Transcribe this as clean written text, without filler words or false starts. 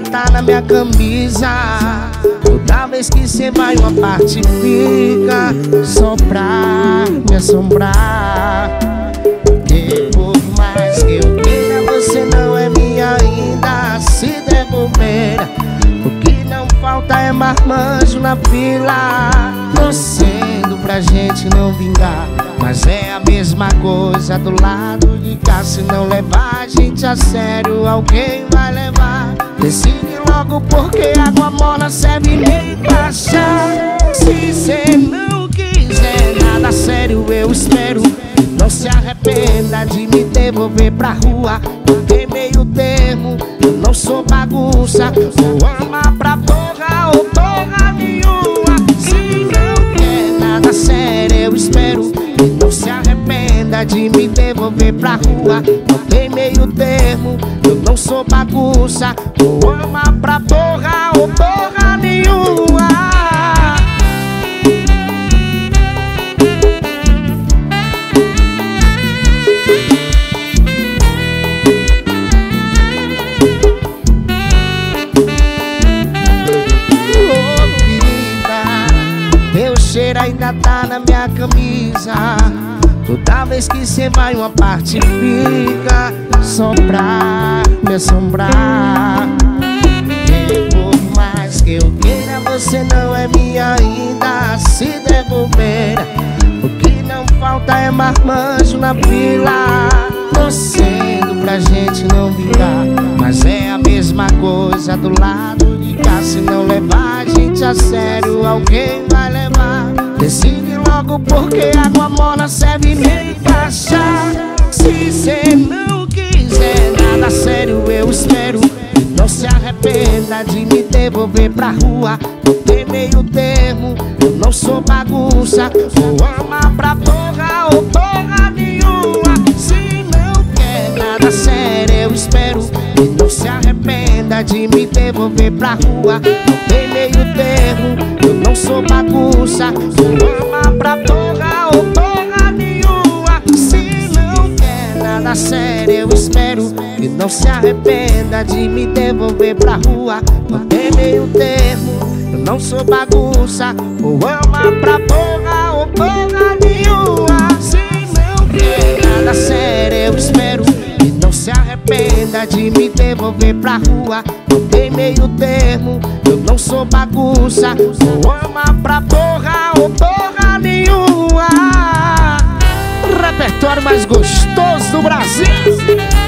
ela tá na minha camisa. Toda vez que cê vai uma parte fica só pra me assombrar. E por mais que eu queira, você não é minha ainda. Se der bobeira, o que não falta é marmanjo na fila, torcendo pra gente não vingar. Mas é a mesma coisa do lado de cá. Se não levar a gente a sério, alguém vai levar. Decide logo, porque água morna serve nem pra chá. Se cê não quiser nada sério, eu espero. Não se arrependa de me devolver pra rua. Eu dei meio termo, eu não sou bagunça. Vou amar pra porra ou porra nenhuma. Se não quer nada sério, eu espero. Não se arrependa de me devolver pra rua. Não tem meio termo, eu não sou bagunça. Vou amar pra porra ou porra nenhuma. Ainda tá na minha camisa. Toda vez que cê vai uma parte fica só pra me assombrar. E por mais que eu queira, você não é minha ainda. Se der bobeira, o que não falta é marmanjo na fila, torcendo pra gente não vingar. Mas é a mesma coisa do lado de cá. Se não levar a gente a sério, alguém vai levar. Decide logo, porque água morna serve nem pra chá. Se cê não quiser nada sério, eu espero. Não se arrependa de me devolver pra rua. Não tem meio termo, eu não sou bagunça. Vou amar pra porra ou porra nenhuma. Se não quer nada sério, eu espero. E não se arrependa de me devolver pra rua. Não tem meio termo, eu não sou bagunça. Vou amar pra porra ou porra nenhuma. Se não quer nada sério, eu espero. E não se arrependa de me devolver pra rua. Não tem meio termo, eu não sou bagunça. Vou amar pra porra ou porra nenhuma. Se não quer nada sério, eu espero. Não se arrependa de me devolver pra rua. Não tem meio termo, eu não sou bagunça. Vou amar pra porra ou porra nenhuma. Repertório mais gostoso do Brasil.